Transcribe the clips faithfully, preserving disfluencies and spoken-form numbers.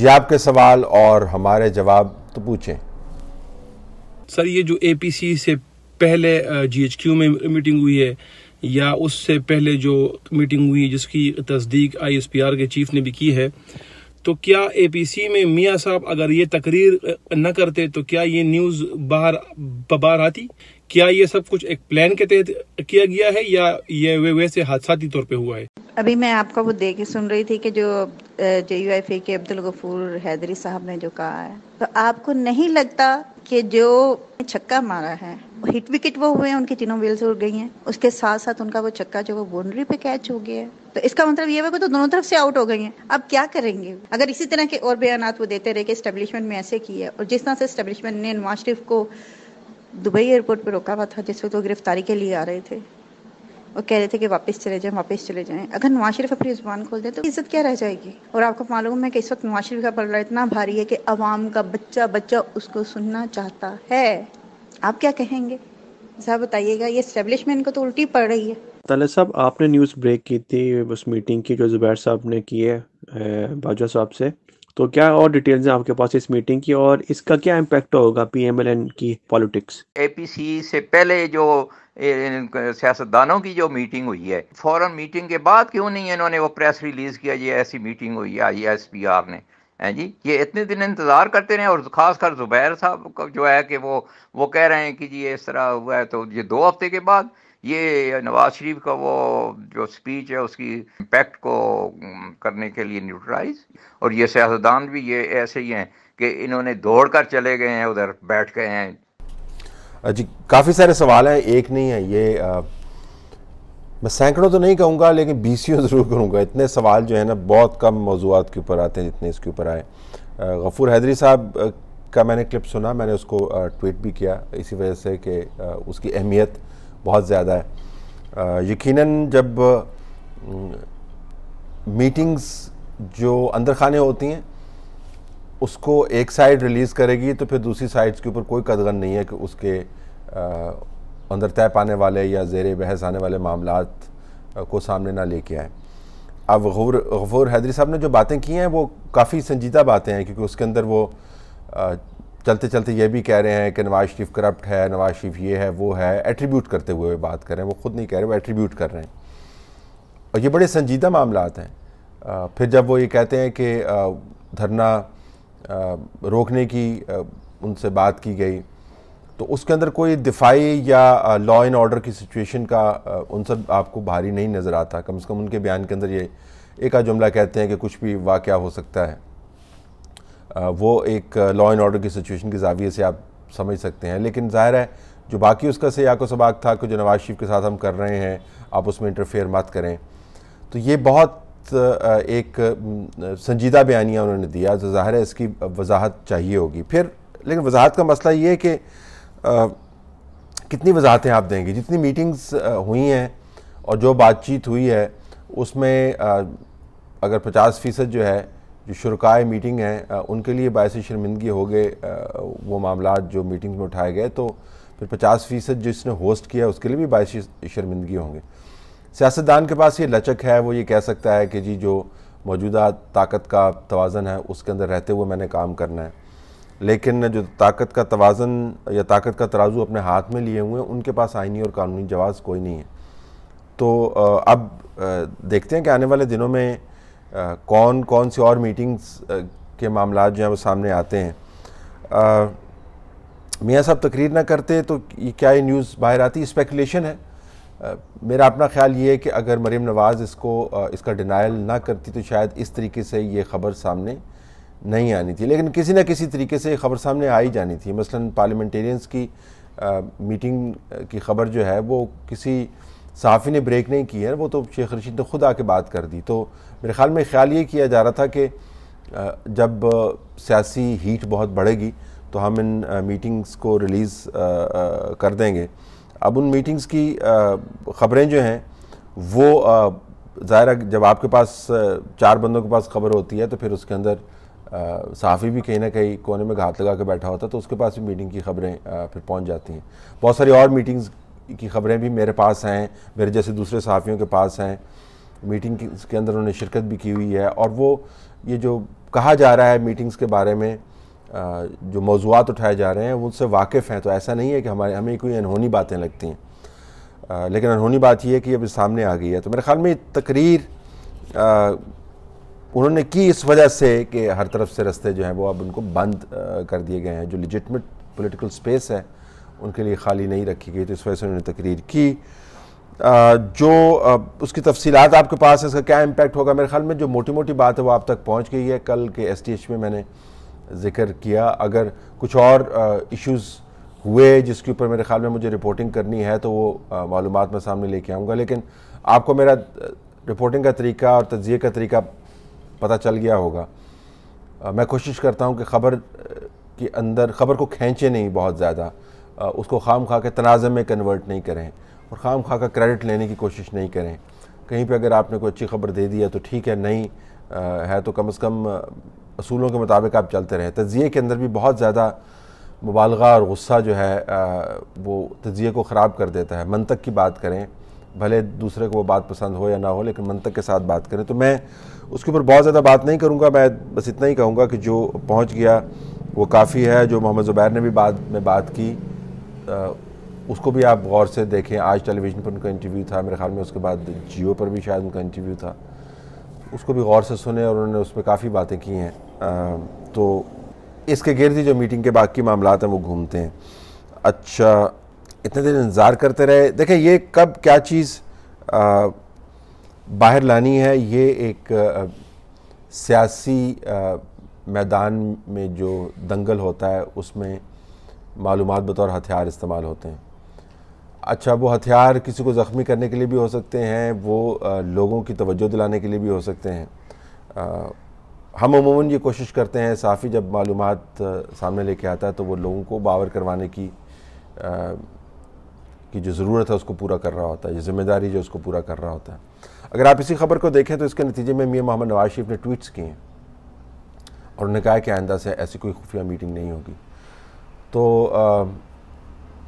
जी आपके सवाल और हमारे जवाब तो पूछें। सर ये जो एपीसी से पहले जीएचक्यू में मीटिंग हुई है या उससे पहले जो मीटिंग हुई जिसकी तस्दीक आईएसपीआर के चीफ ने भी की है, तो क्या एपीसी में मियां साहब अगर ये तकरीर न करते तो क्या ये न्यूज़ बाहर बाहर आती? क्या ये सब कुछ एक प्लान के तहत किया गया है या ये वैसे हादसाती तौर पे हुआ है? अभी मैं आपका वो देख सुन रही थी कि जो जेयूआईएफ के अब्दुल गफूर हैदरी साहब ने जो कहा है, तो आपको नहीं लगता कि जो छक्का मारा है हिट विकेट वो हुए हैं, उनकी तीनों व्हील्स उड़ गई हैं, उसके साथ साथ उनका वो छक्का जो वो बाउंड्री पे कैच हो गया है, तो इसका मतलब ये है कि तो दोनों तरफ से आउट हो गई हैं। अब क्या करेंगे? अगर इसी तरह के और बयानात वो देते रहे कि एस्टेब्लिशमेंट में ऐसे किया, और जिस तरह से एस्टेब्लिशमेंट ने नवाज शरीफ को दुबई एयरपोर्ट पर रोका हुआ था जिस वक्त वो गिरफ्तारी के लिए आ रहे थे, वो कह रहे थे कि वापस चले जाएं वापस चले जाएं। अगर नवाज शरीफ अपनी जुबान खोल दे तो इज्जत क्या रह जाएगी? और आपको मालूम है कि इस वक्त नवाज शरीफ का पलड़ा इतना भारी है कि अवाम का बच्चा बच्चा उसको सुनना चाहता है। आप क्या कहेंगे साहब, बताइएगा? ये एस्टेब्लिशमेंट को तो उल्टी पड़ रही है। तलत साहब, आपने न्यूज़ ब्रेक की थी उस मीटिंग की जो जुबैर साहब ने की है बाजवा साहब से, तो क्या और डिटेल्स हैं आपके पास इस मीटिंग की और इसका क्या इम्पैक्ट होगा पीएमएलएन की पॉलिटिक्स? एपीसी से पहले जो सियासतदानों की जो मीटिंग हुई है, फौरन मीटिंग के बाद क्यों नहीं इन्होंने वो प्रेस रिलीज किया ये ऐसी मीटिंग हुई है आईएसपीआर ने? हैं जी, ये इतने दिन इंतज़ार करते रहे। और ख़ासकर ज़ुबैर साहब का जो है कि वो वो कह रहे हैं कि जी इस तरह हुआ है, तो ये दो हफ्ते के बाद ये नवाज शरीफ का वो जो स्पीच है उसकी इम्पैक्ट को करने के लिए न्यूट्रलाइज। और ये सियासतदान भी ये ऐसे ही हैं कि इन्होंने दौड़ कर चले गए हैं, उधर बैठ गए हैं। जी काफ़ी सारे सवाल हैं, एक नहीं है ये, आ, मैं सैकड़ों तो नहीं कहूँगा लेकिन बीसियों ज़रूर करूँगा। इतने सवाल जो है ना बहुत कम मौजूद के ऊपर आते हैं जितने इसके ऊपर आए। गफूर हैदरी साहब का मैंने क्लिप सुना, मैंने उसको ट्वीट भी किया इसी वजह से कि उसकी अहमियत बहुत ज़्यादा है। यकीनन जब मीटिंग्स जो अंदर खाने होती हैं उसको एक साइड रिलीज़ करेगी तो फिर दूसरी साइड्स के ऊपर कोई कदगन नहीं है कि उसके आ, अंदर तय पाने वाले या ज़ेर बहस आने वाले मामलात को सामने ना लेके आए। अब गफूर गफूर हैदरी साहब ने जो बातें की हैं वो काफ़ी संजीदा बातें हैं, क्योंकि उसके अंदर वो चलते चलते ये भी कह रहे हैं कि नवाज शरीफ करप्ट है, नवाज शरीफ ये है वो है, एट्रीब्यूट करते हुए बात कर रहे हैं, वो खुद नहीं कह रहे वो एट्रीब्यूट कर रहे हैं, और ये बड़े संजीदा मामलात हैं। फिर जब वो ये कहते हैं कि धरना रोकने की उनसे बात की गई तो उसके अंदर कोई दिफाई या लॉ एंड ऑर्डर की सिचुएशन का उन सब आपको भारी नहीं नज़र आता, कम से कम उनके बयान के अंदर। ये एक आध जुमला कहते हैं कि कुछ भी वाक़या हो सकता है, वो एक लॉ एंड ऑर्डर की सिचुएशन के ज़ाविये से आप समझ सकते हैं, लेकिन ज़ाहिर है जो बाकी उसका सियाको सबाक था कि जो नवाज शरीफ के साथ हम कर रहे हैं आप उसमें इंटरफेयर मत करें। तो ये बहुत एक संजीदा बयानिया उन्होंने दिया, तो ज़ाहिर है इसकी वजाहत चाहिए होगी। फिर लेकिन वजाहत का मसला ये है कि आ, कितनी वजाहतें आप देंगे? जितनी मीटिंग्स हुई हैं और जो बातचीत हुई है उसमें आ, अगर पचास फ़ीसद जो है जो शुरकाए मीटिंग हैं उनके लिए बायस शर्मिंदगी हो गए वो मामला जो मीटिंग्स में उठाए गए, तो फिर पचास फ़ीसद जिसने होस्ट किया उसके लिए भी बायस शर्मिंदगी होंगे। सियासतदान के पास ये लचक है, वो ये कह सकता है कि जी जो मौजूदा ताकत का तवाज़न है उसके अंदर रहते हुए मैंने काम करना है, लेकिन जो ताकत का तवाज़न या ताकत का तराजू अपने हाथ में लिए हुए हैं उनके पास आइनी और कानूनी जवाज़ कोई नहीं है। तो अब देखते हैं कि आने वाले दिनों में कौन कौन सी और मीटिंग्स के मामला जो हैं वो सामने आते हैं। मियाँ साहब तकरीर ना करते तो क्या ये न्यूज़ बाहर आती? स्पेकुलेशन है। मेरा अपना ख्याल ये है कि अगर मरीम नवाज़ इसको इसका डिनाइल ना करती तो शायद इस तरीके से ये ख़बर सामने नहीं आनी थी, लेकिन किसी न किसी तरीके से खबर सामने आई जानी थी। मसलन पार्लियामेंटेरियंस की आ, मीटिंग की खबर जो है वो किसी सहाफ़ी ने ब्रेक नहीं की है, वो तो शेख रशीद ने खुद आके बात कर दी। तो मेरे ख्याल में ख्याल ये किया जा रहा था कि जब सियासी हीट बहुत बढ़ेगी तो हम इन आ, मीटिंग्स को रिलीज़ कर देंगे। अब उन मीटिंग्स की ख़बरें जो हैं वो ज़ाहिर जब आपके पास चार बंदों के पास खबर होती है तो फिर उसके अंदर सहाफ़ी भी कहीं ना कहीं कोने में घात लगा के बैठा होता तो उसके पास भी मीटिंग की खबरें फिर पहुंच जाती हैं। बहुत सारी और मीटिंग्स की खबरें भी मेरे पास हैं, मेरे जैसे दूसरे सहाफ़ियों के पास हैं, मीटिंग के अंदर उन्होंने शिरकत भी की हुई है, और वो ये जो कहा जा रहा है मीटिंग्स के बारे में, जो मौजूद उठाए जा रहे हैं वो उससे वाकिफ़ हैं, तो ऐसा नहीं है कि हमारे हमें कोई अनहोनी बातें लगती हैं, लेकिन अनहोनी बात यह है कि अब सामने आ गई है। तो मेरे ख़्याल में तकरीर उन्होंने की इस वजह से कि हर तरफ से रास्ते जो हैं वो अब उनको बंद कर दिए गए हैं, जो लेजिटमेट पॉलिटिकल स्पेस है उनके लिए खाली नहीं रखी गई, तो इस वजह से उन्होंने तकरीर की। जो उसकी तफसीलात आपके पास है, इसका क्या इम्पैक्ट होगा, मेरे ख्याल में जो मोटी मोटी बात है वो आप तक पहुँच गई है। कल के एस टी एच में मैंने जिक्र किया, अगर कुछ और इश्यूज़ हुए जिसके ऊपर मेरे ख्याल में मुझे रिपोर्टिंग करनी है तो वो मालूमात मैं सामने लेके आऊँगा, लेकिन आपको मेरा रिपोर्टिंग का तरीका और तजिए का तरीका पता चल गया होगा। मैं कोशिश करता हूँ कि ख़बर के अंदर ख़बर को खींचे नहीं बहुत ज़्यादा, उसको खाम खा के तनाज़े में कन्वर्ट नहीं करें और खाम खा का क्रेडिट लेने की कोशिश नहीं करें। कहीं पे अगर आपने कोई अच्छी खबर दे दी है तो ठीक है, नहीं है तो कम से कम असूलों के मुताबिक आप चलते रहें। तजिए के अंदर भी बहुत ज़्यादा मुबालगा और गुस्सा जो है वो तजिए को ख़राब कर देता है। मंतक की बात करें, भले दूसरे को वो बात पसंद हो या ना हो, लेकिन मंतक के साथ बात करें। तो मैं उसके ऊपर बहुत ज़्यादा बात नहीं करूँगा, मैं बस इतना ही कहूँगा कि जो पहुँच गया वो काफ़ी है। जो मोहम्मद ज़ुबैर ने भी बाद में बात की, उसको भी आप गौर से देखें। आज टेलीविज़न पर उनका इंटरव्यू था, मेरे ख्याल में उसके बाद जियो पर भी शायद उनका इंटरव्यू था, उसको भी गौर से सुने और उन्होंने उस पर काफ़ी बातें की हैं। तो इसके गिर्द ही जो मीटिंग के बाकी मामलात हैं वो घूमते हैं। अच्छा, इतने दिन इंतज़ार करते रहे, देखें ये कब क्या चीज़ आ, बाहर लानी है। ये एक आ, सियासी आ, मैदान में जो दंगल होता है उसमें मालूमात बतौर हथियार इस्तेमाल होते हैं। अच्छा, वो हथियार किसी को ज़ख्मी करने के लिए भी हो सकते हैं, वो आ, लोगों की तवज्जो दिलाने के लिए भी हो सकते हैं। आ, हम अमूमन ये कोशिश करते हैं, साफ़ी जब मालूमात सामने लेके आता है तो वो लोगों को बावर करवाने की आ, कि जो ज़रूरत है उसको पूरा कर रहा होता है, जो जिम्मेदारी जो उसको पूरा कर रहा होता है। अगर आप इसी खबर को देखें तो इसके नतीजे में मियां मोहम्मद नवाज शरीफ ने ट्वीट्स किए हैं और उन्होंने कहा कि आइंदा से ऐसी कोई खुफिया मीटिंग नहीं होगी। तो आ,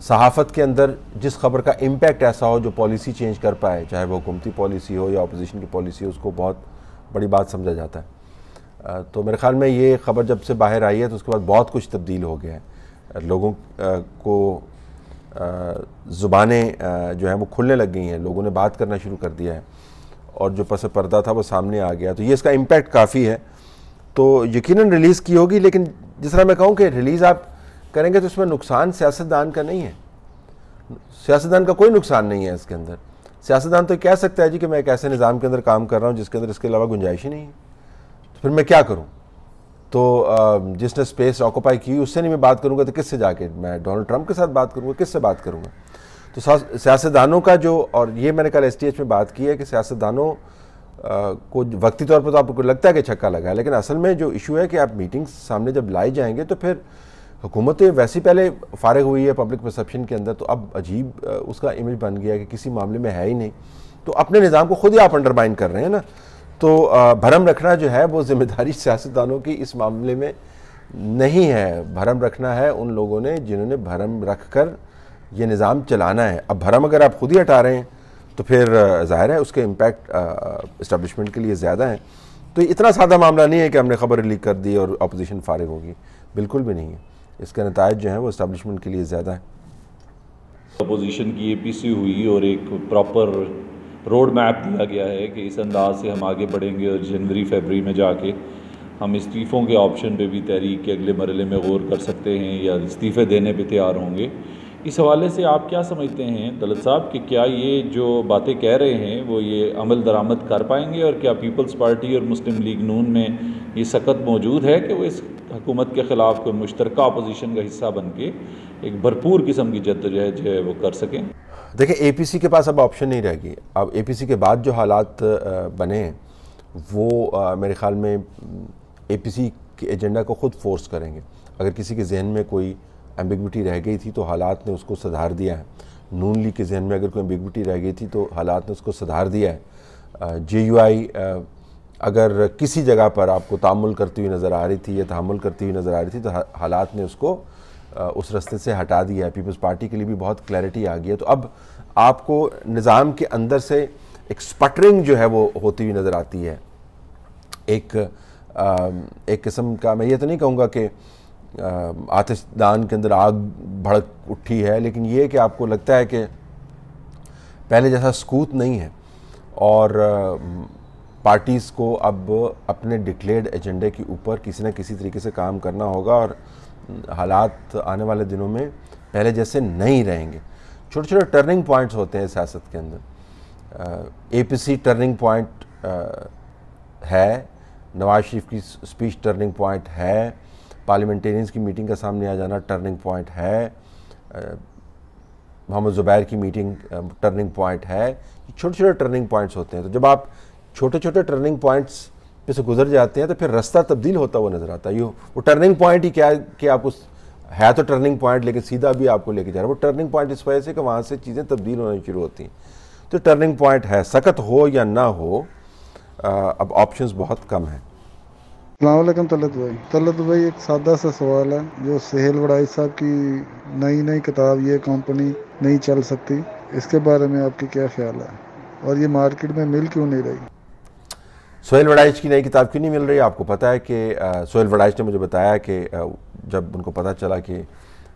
सहाफ़त के अंदर जिस खबर का इम्पैक्ट ऐसा हो जो पॉलिसी चेंज कर पाए, चाहे वो हुकूमती पॉलिसी हो या अपोजिशन की पॉलिसी हो, उसको बहुत बड़ी बात समझा जाता है। आ, तो मेरे ख़्याल में ये खबर जब से बाहर आई है तो उसके बाद बहुत कुछ तब्दील हो गया है। लोगों को ज़ुबानें जो हैं वो खुलने लग गई हैं, लोगों ने बात करना शुरू कर दिया है और जो पस पर्दा था वो सामने आ गया। तो ये इसका इम्पैक्ट काफ़ी है, तो यकीनन रिलीज़ की होगी। लेकिन जिस तरह मैं कहूँ कि रिलीज़ आप करेंगे तो इसमें नुकसान सियासतदान का नहीं है, सियासतदान का कोई नुकसान नहीं है इसके अंदर। सियासतदान तो कह सकता है जी कि मैं एक ऐसे निज़ाम के अंदर काम कर रहा हूँ जिसके अंदर इसके अलावा गुंजाइश ही नहीं है, तो फिर मैं क्या करूँ। तो जिसने स्पेस ऑक्यूपाई की उससे नहीं मैं बात करूंगा तो किससे जाके, मैं डोनाल्ड ट्रंप के साथ बात करूंगा, किससे बात करूंगा। तो सियासतदानों का जो, और ये मैंने कल एस टी एच में बात की है कि सियासतदानों को वक्ती तौर पर तो आपको लगता है कि छक्का लगा है, लेकिन असल में जो इशू है कि आप मीटिंग्स सामने जब लाए जाएंगे तो फिर हुकूमतें वैसी पहले फारिग हुई है पब्लिक परसेप्शन के अंदर, तो अब अजीब उसका इमेज बन गया कि किसी मामले में है ही नहीं, तो अपने निज़ाम को खुद ही आप अंडरमाइन कर रहे हैं ना। तो भरम रखना जो है वो जिम्मेदारी सियासतदानों की इस मामले में नहीं है, भरम रखना है उन लोगों ने जिन्होंने भरम रख कर ये निज़ाम चलाना है। अब भरम अगर आप खुद ही हटा रहे हैं तो फिर ज़ाहिर है उसके इम्पैक्ट इस्टेब्लिशमेंट के लिए ज़्यादा हैं। तो इतना सादा मामला नहीं है कि हमने खबर लीक कर दी और अपोजिशन फारिग होगी, बिल्कुल भी नहीं है। इसके नतायज जो हैं वो इस्टेब्लिशमेंट के लिए ज़्यादा हैं। अपोजिशन की ए पी सी हुई और एक प्रॉपर रोड मैप दिया गया है कि इस अंदाज से हम आगे बढ़ेंगे और जनवरी फरवरी में जाके हम इस्तीफ़ों के ऑप्शन पे भी तहरीक के अगले मरहले में गौर कर सकते हैं या इस्तीफ़े देने पे तैयार होंगे। इस हवाले से आप क्या समझते हैं तलत साहब कि क्या ये जो बातें कह रहे हैं वो ये अमल दरामद कर पाएंगे, और क्या पीपल्स पार्टी और मुस्लिम लीग नून में ये सकत मौजूद है कि वो इस हुकूमत के ख़िलाफ़ कोई मुश्तरका अपोजिशन का हिस्सा बन के एक भरपूर किस्म की जद्दोजहद जो है वो कर सकें। देखिए, एपीसी के पास अब ऑप्शन नहीं रहेगी। अब एपीसी के बाद जो हालात बने हैं वो मेरे ख़्याल में एपीसी के एजेंडा को ख़ुद फोर्स करेंगे। अगर किसी के जहन में कोई एम्बिग्विटी रह गई थी तो हालात ने उसको सुधार दिया है। नून लीग के जहन में अगर कोई एम्बिग्विटी रह गई थी तो हालात ने उसको सुधार दिया है। जेयूआई अगर किसी जगह पर आपको तामुल करती हुई नज़र आ रही थी या तहमुल करती हुई नज़र आ रही थी तो हालात ने उसको उस रास्ते से हटा दिया है। पीपल्स पार्टी के लिए भी बहुत क्लैरिटी आ गई है। तो अब आपको निज़ाम के अंदर से एक स्पटरिंग जो है वो होती हुई नज़र आती है, एक एक किस्म का, मैं ये तो नहीं कहूँगा कि आतिशदान के अंदर आग भड़क उठी है, लेकिन ये कि आपको लगता है कि पहले जैसा सकूत नहीं है और पार्टीज़ को अब अपने डिक्लेयर्ड एजेंडे के ऊपर किसी न किसी तरीके से काम करना होगा और हालात आने वाले दिनों में पहले जैसे नहीं रहेंगे। छोटे छोटे टर्निंग पॉइंट्स होते हैं सियासत के अंदर। एपीसी टर्निंग पॉइंट है, नवाज शरीफ की स्पीच टर्निंग पॉइंट है, पार्लियामेंटेरियंस की मीटिंग का सामने आ जाना टर्निंग पॉइंट है, मोहम्मद ज़ुबैर की मीटिंग टर्निंग पॉइंट है। छोटे छोटे टर्निंग पॉइंट्स होते हैं, तो जब आप छोटे छोटे टर्निंग पॉइंट्स पे से गुजर जाते हैं तो फिर रास्ता तब्दील होता हुआ नज़र आता है। यू वो टर्निंग पॉइंट ही क्या कि आप उस है तो टर्निंग पॉइंट लेकिन सीधा भी आपको लेके जा रहा है वो टर्निंग पॉइंट, इस वजह से कि वहाँ से चीज़ें तब्दील होनी शुरू होती हैं। तो टर्निंग पॉइंट है, सकत हो या ना हो, आ, अब ऑप्शंस बहुत कम हैं। अस्सलामुअलैकुम तलत भाई। तलत भाई एक सादा सा सवाल है, जो सोहेल वड़ाइच साहब की नई नई किताब ये कंपनी नहीं चल सकती, इसके बारे में आपके क्या ख्याल है और ये मार्केट में मिल क्यों नहीं रही? सोहेल वड़ाइच की नई किताब क्यों नहीं मिल रही? आपको पता है कि सोहेल वड़ाइच ने मुझे बताया कि आ, जब उनको पता चला कि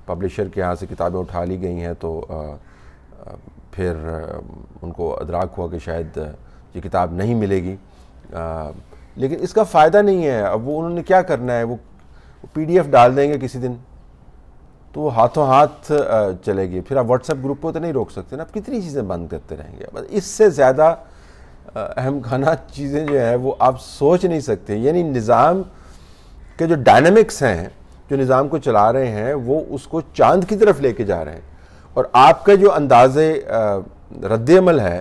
पब्लिशर के यहाँ से किताबें उठा ली गई हैं तो आ, आ, फिर आ, उनको अदराक हुआ कि शायद ये किताब नहीं मिलेगी, आ, लेकिन इसका फ़ायदा नहीं है। अब वो उन्होंने क्या करना है, वो पीडीएफ डाल देंगे किसी दिन तो वो हाथों हाथ चलेगी, फिर आप व्हाट्सएप ग्रुप को तो नहीं रोक सकते ना, आप कितनी चीज़ें बंद करते रहेंगे। बस इससे ज़्यादा अहम खाना चीज़ें जो है वो आप सोच नहीं सकते। यानी निज़ाम के जो डायनामिक्स हैं, जो निज़ाम को चला रहे हैं, वो उसको चांद की तरफ लेके जा रहे हैं और आपका जो अंदाज़े रद्देअमल है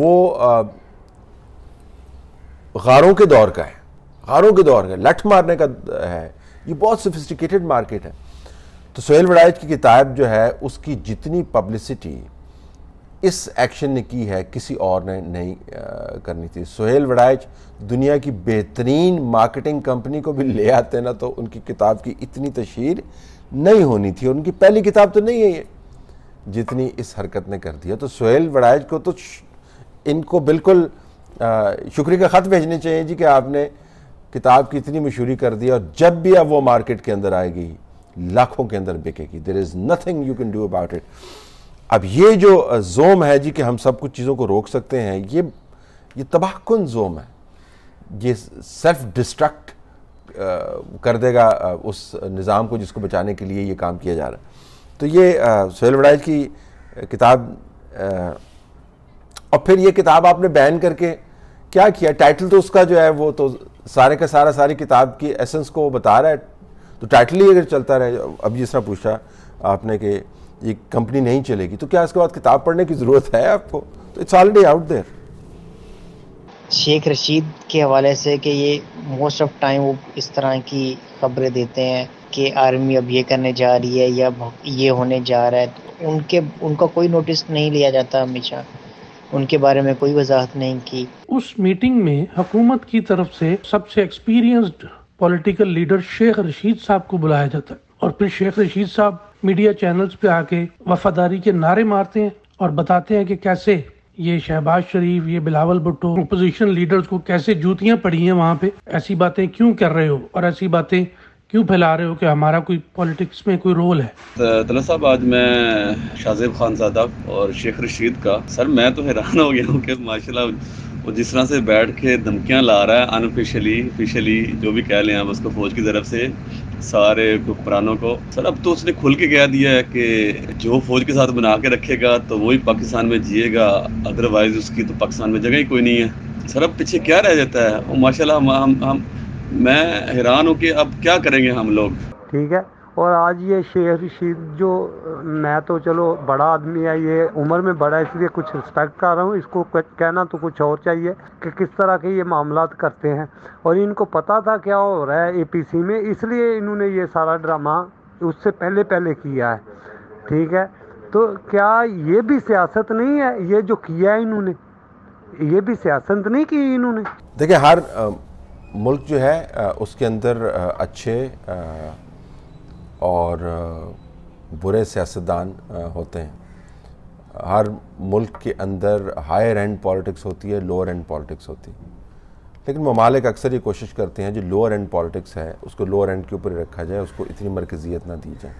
वो गारों के दौर का है, गारों के दौर का लठ मारने का है। ये बहुत सोफिस्टिकेटेड मार्केट है। तो सोहेल वड़ाइच की किताब जो है उसकी जितनी पब्लिसिटी इस एक्शन ने की है किसी और ने नहीं आ, करनी थी। सोहेल वड़ाइच दुनिया की बेहतरीन मार्केटिंग कंपनी को भी ले आते ना तो उनकी किताब की इतनी तशहीर नहीं होनी थी, उनकी पहली किताब तो नहीं है ये जितनी इस हरकत ने कर दिया। तो सोहेल वड़ाइच को तो इनको बिल्कुल आ, शुक्रिया का ख़त भेजने चाहिए जी कि आपने किताब की इतनी मशहूरी कर दी और जब भी अब वो मार्केट के अंदर आएगी लाखों के अंदर बिकेगी। There is nothing you can do about it. अब ये जो जोम है जी कि हम सब कुछ चीज़ों को रोक सकते हैं, ये ये तबाहकुन जोम है, ये सेल्फ डिस्ट्रक्ट कर देगा उस निज़ाम को जिसको बचाने के लिए ये काम किया जा रहा है। तो ये सोहेल वड़ाइच की किताब, और फिर ये किताब आपने बैन करके क्या किया? टाइटल तो उसका जो है वो तो सारे का सारा सारी किताब की एसेंस को बता रहा है, तो टाइटल ही अगर चलता रहे। अब जिस तरह पूछा आपने कि ये कंपनी नहीं चलेगी तो क्या इसके बाद किताब पढ़ने की ज़रूरत है आपको? तो it's already out there. Sheikh Rashid के हवाले से कि ये मोस्ट ऑफ टाइम वो इस तरह की खबरें देते हैं कि आर्मी अब ये करने जा रही है या ये होने जा रहा है, तो उनके उनका कोई नोटिस नहीं लिया जाता, हमेशा उनके बारे में कोई वजाहत नहीं की। उस मीटिंग में हुकूमत की तरफ से सबसे experienced political leader Sheikh Rashid साहब को बुलाया जाता है और फिर शेख रशीद साहब मीडिया चैनल्स पे आके वफादारी के नारे मारते हैं और बताते हैं कि कैसे ये शहबाज शरीफ, ये बिलावल भुट्टो, ओपोजिशन लीडर्स को कैसे जूतियां पड़ी हैं वहाँ पे, ऐसी बातें क्यों कर रहे हो और ऐसी बातें क्यों फैला रहे हो कि हमारा कोई पॉलिटिक्स में कोई रोल है। तलत साहब, आज मैं शाहजेब खान सादा और शेख रशीद का, सर मैं तो हैरान हो गया हूँ कि माशाल्लाह वो जिस तरह से बैठ के धमकियाँ ला रहा है अनऑफिशियली ऑफिशियली जो भी कह लें आप उसको, फौज की तरफ से सारे हुक्मरानों को। सर अब तो उसने खुल के कह दिया है कि जो फौज के साथ बना के रखेगा तो वही पाकिस्तान में जिएगा, अदरवाइज उसकी तो पाकिस्तान में जगह ही कोई नहीं है। सर अब पीछे क्या रह जाता है? और माशाल्लाह हम, हम हम मैं हैरान हूँ कि अब क्या करेंगे हम लोग। ठीक है, और आज ये शेख रशीद जो, मैं तो चलो बड़ा आदमी है, ये उम्र में बड़ा है इसलिए कुछ रिस्पेक्ट कर रहा हूँ, इसको कहना तो कुछ और चाहिए कि किस तरह के ये मामलात करते हैं और इनको पता था क्या हो रहा है एपीसी में, इसलिए इन्होंने ये सारा ड्रामा उससे पहले पहले किया है। ठीक है, तो क्या ये भी सियासत नहीं है? ये जो किया है इन्होंने, ये भी सियासत नहीं की इन्होंने। देखिए हर आ, मुल्क जो है आ, उसके अंदर आ, अच्छे आ, और बुरे सियासतदान होते हैं। हर मुल्क के अंदर हायर एंड पॉलिटिक्स होती है, लोअर एंड पॉलिटिक्स होती है। लेकिन ममालिक अक्सर ये कोशिश करते हैं जो लोअर एंड पॉलिटिक्स है उसको लोअर एंड के ऊपर रखा जाए, उसको इतनी मरकजियत ना दी जाए।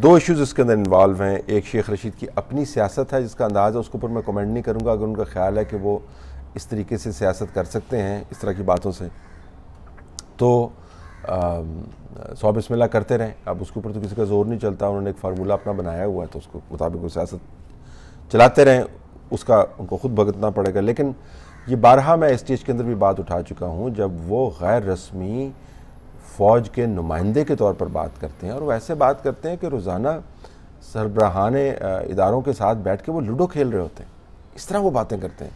दो इश्यूज़ इसके अंदर इन्वॉल्व हैं, एक शेख रशीद की अपनी सियासत है जिसका अंदाज़ है, उसके ऊपर मैं कमेंट नहीं करूँगा अगर उनका ख्याल है कि वो इस तरीके से सियासत कर सकते हैं इस तरह की बातों से तो सौ बिस्मिल्लाह करते रहें, अब उसके ऊपर तो किसी का ज़ोर नहीं चलता। उन्होंने एक फार्मूला अपना बनाया हुआ है तो उसको मुताबिक वो सियासत चलाते रहें, उसका उनको खुद भुगतना पड़ेगा। लेकिन ये बारहा मैं एस टी एच के अंदर भी बात उठा चुका हूँ, जब वो गैर रस्मी फ़ौज के नुमाइंदे के तौर पर बात करते हैं और वो ऐसे बात करते हैं कि रोज़ाना सरबराहान इदारों के साथ बैठ के वो लूडो खेल रहे होते हैं, इस तरह वो बातें करते हैं।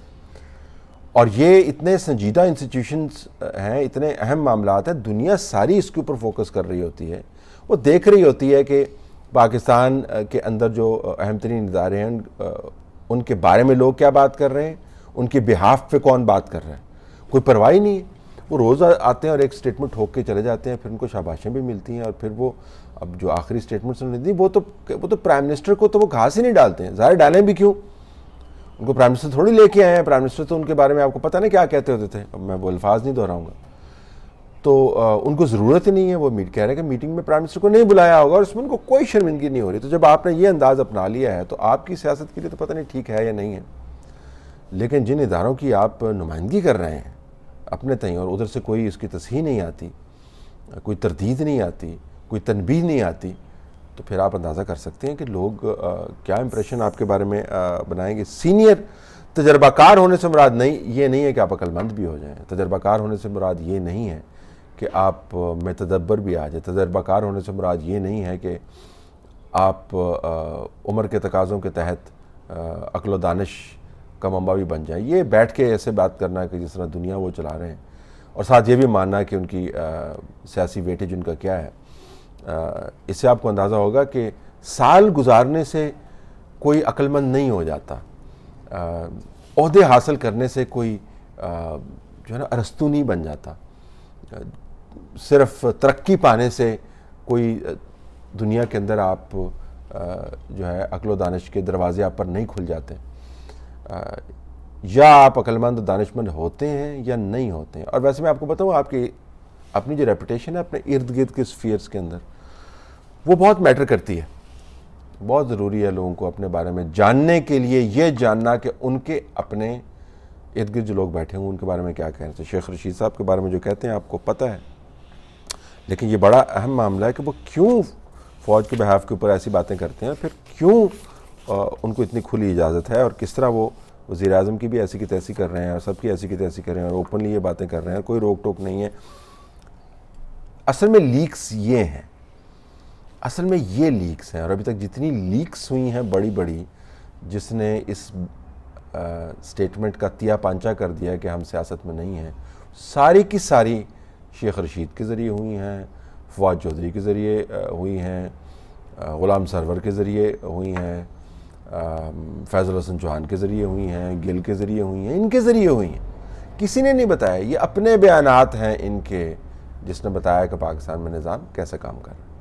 और ये इतने संजीदा इंस्टीट्यूशंस हैं, इतने अहम मामलात हैं, दुनिया सारी इसके ऊपर फोकस कर रही होती है, वो देख रही होती है कि पाकिस्तान के अंदर जो अहम तरीन इदारे हैं उनके बारे में लोग क्या बात कर रहे हैं, उनके बिहाफ पे कौन बात कर रहा है, कोई परवाही नहीं है। वो रोज़ आते हैं और एक स्टेटमेंट ठोक के चले जाते हैं, फिर उनको शाबाशें भी मिलती हैं और फिर वो अब जो आखिरी स्टेटमेंट्स उन्होंने दी वो तो वो तो प्राइम मिनिस्टर को तो वो घास ही नहीं डालते हैं, ज़ाहिर डालें भी क्यों, उनको प्राइम मिनिस्टर थोड़ी लेके आए हैं, प्राइम मिनिस्टर तो उनके बारे में आपको पता नहीं क्या कहते होते थे, अब मैं वो अल्फाज नहीं दोहराऊँगा। तो आ, उनको ज़रूरत ही नहीं है, वो मीट कह रहे हैं कि मीटिंग में प्राइम मिनिस्टर को नहीं बुलाया होगा और उसमें उनको कोई शर्मिंदगी नहीं हो रही। तो जब आपने ये अंदाज़ अपना लिया है तो आपकी सियासत के लिए तो पता नहीं ठीक है या नहीं है, लेकिन जिन इदारों की आप नुमाइंदगी कर रहे हैं अपने तय और उधर से कोई इसकी तस्हीह नहीं आती, कोई तरदीद नहीं आती, कोई तनबीह नहीं आती, तो फिर आप अंदाज़ा कर सकते हैं कि लोग आ, क्या इंप्रेशन आपके बारे में आ, बनाएंगे। सीनियर तजर्बाकार होने से मुराद नहीं ये नहीं है कि आप अक्लमंद भी हो जाएं, तजर्बाकार होने से मुराद ये नहीं है कि आप में तदब्बर भी आ जाए, तजर्बाकार होने से मुराद ये नहीं है कि आप आ, उम्र के तकाज़ों के तहत अक्ल दानिश का मंबा भी बन जाए। ये बैठ के ऐसे बात करना कि जिस तरह दुनिया वो चला रहे हैं और साथ ये भी मानना कि उनकी सियासी वेटेज उनका क्या है, आ, इससे आपको अंदाज़ा होगा कि साल गुजारने से कोई अक्लमंद नहीं हो जाता, ओहदे हासिल करने से कोई आ, जो है ना अरस्तू नहीं बन जाता, सिर्फ तरक्की पाने से कोई दुनिया के अंदर आप आ, जो है अक्ल दानिश के दरवाजे आप पर नहीं खुल जाते। आ, या आप अक्लमंद दानिशमंद होते हैं या नहीं होते हैं। और वैसे मैं आपको बताऊँ आपकी अपनी जो रेपुटेशन है अपने इर्द गिर्द के स्फीयर्स के अंदर वो बहुत मैटर करती है, बहुत ज़रूरी है लोगों को अपने बारे में जानने के लिए ये जानना कि उनके अपने इर्द गिर्द जो लोग बैठे हों उनके बारे में क्या कह रहे थे। शेख रशीद साहब के बारे में जो कहते हैं आपको पता है, लेकिन ये बड़ा अहम मामला है कि वो क्यों फ़ौज के बिहाफ के ऊपर ऐसी बातें करते हैं, फिर क्यों आ, उनको इतनी खुली इजाज़त है और किस तरह वो वज़ीर आज़म की भी ऐसी की तैसी कर रहे हैं और सबकी ऐसी की तैसी कर रहे हैं और ओपनली ये बातें कर रहे हैं, कोई रोक टोक नहीं है। असल में लीक्स ये हैं, असल में ये लीक्स हैं और अभी तक जितनी लीक्स हुई हैं बड़ी बड़ी, जिसने इस स्टेटमेंट का तिया पांचा कर दिया कि हम सियासत में नहीं हैं, सारी की सारी शेख रशीद के ज़रिए हुई हैं, फवाद चौधरी के ज़रिए हुई हैं, ग़ुलाम सरवर के ज़रिए हुई हैं, फैसल हसन चौहान के ज़रिए हुई हैं, गिल के ज़रिए हुई हैं, इनके ज़रिए हुई हैं। किसी ने नहीं बताया, ये अपने बयानात हैं इनके, जिसने बताया कि पाकिस्तान में निज़ाम कैसे काम कर रहा है।